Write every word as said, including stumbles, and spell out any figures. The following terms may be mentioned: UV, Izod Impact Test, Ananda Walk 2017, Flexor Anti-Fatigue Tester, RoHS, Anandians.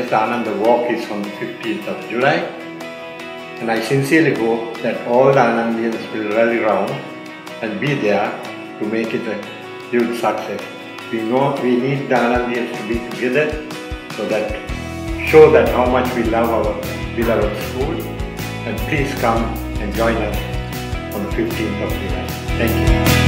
Anandians Ananda Walk is on the fifteenth of July, and I sincerely hope that all the Anandians will rally round and be there to make it a huge success. We know we need the Anandians to be together so that show that how much we love our beloved school, and please come and join us on the fifteenth of July. Thank you.